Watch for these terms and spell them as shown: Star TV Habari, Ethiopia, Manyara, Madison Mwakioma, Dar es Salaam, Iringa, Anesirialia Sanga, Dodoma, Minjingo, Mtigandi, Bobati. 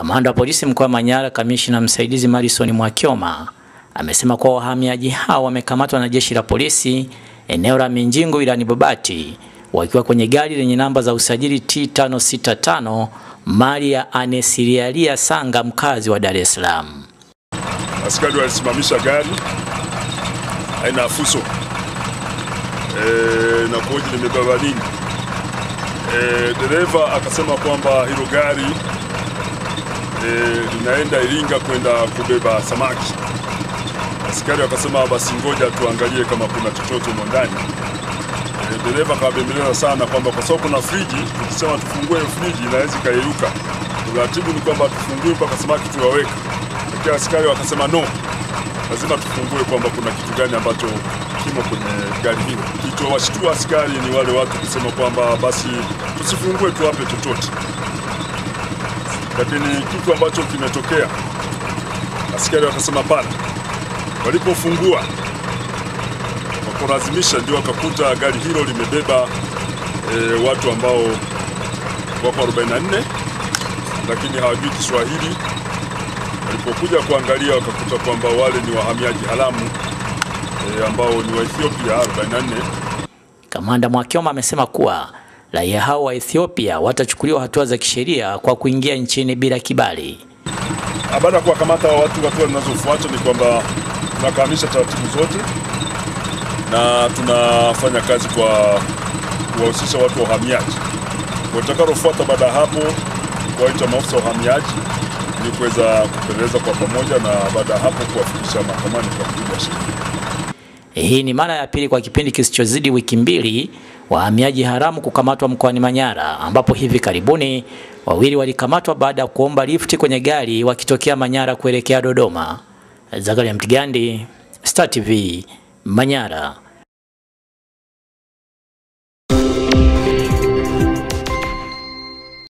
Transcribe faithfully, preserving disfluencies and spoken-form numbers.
Kamanda wa polisi mkoa Manyara, kamishna msaidizi Madison Mwakioma, amesema kuwa wahamiaji hao wamekamatwa na jeshi la polisi eneo la Minjingo wilayani Bobati wakiwa kwenye gari lenye namba za usajili T tano sita tano mali ya Anesirialia Sanga, mkazi wa Dar es Salaam. Askari walisimamisha gari aina fuso e, na koji limebeba nini. E, dereva akasema kwamba hilo gari linaenda e, Iringa kwenda kubeba samaki. Askari akasema basi ngoja tuangalie kama kuna chochote ndani. E, dereva kabembeleza sana kwamba kwa sababu kuna friji, tukisema tufungue friji inaweza kairuka. Utaratibu ni kwamba tufungue mpaka samaki tuwaweke. Lakini askari wakasema no, lazima tufungue kwamba kuna kitu gani ambacho kimo kwenye gari hilo. Kitu washtua askari ni wale watu kusema kwamba basi tusifungue tuwape chochote. Lakini kitu ambacho kimetokea, askari wakasema pana. Walipofungua wakolazimisha ndio wakakuta gari hilo limebeba e, watu ambao wako arobaini na nne lakini hawajui Kiswahili. Walipokuja kuangalia wakakuta kwamba wale ni wahamiaji haramu e, ambao ni wa Ethiopia arobaini na nne. Kamanda Mwakioma amesema kuwa raia hao wa Ethiopia watachukuliwa hatua za kisheria kwa kuingia nchini bila kibali. Baada ya kuwakamata watu watu wanazofuata ni kwamba tunakamilisha taratibu zote na tunafanya kazi kwa kuwahusisha watu wa uhamiaji. Watakaofuata baada hapo kuwaita maafisa wa uhamiaji ili kuweza kupeleleza kwa pamoja na baada hapo kuwafikisha mahakamani kwa kujibu sheria. Hii ni mara ya pili kwa kipindi kisichozidi wiki mbili wahamiaji haramu kukamatwa mkoani Manyara, ambapo hivi karibuni wawili walikamatwa baada ya kuomba lifti kwenye gari wakitokea Manyara kuelekea Dodoma. Mtigandi, Star T V, Manyara.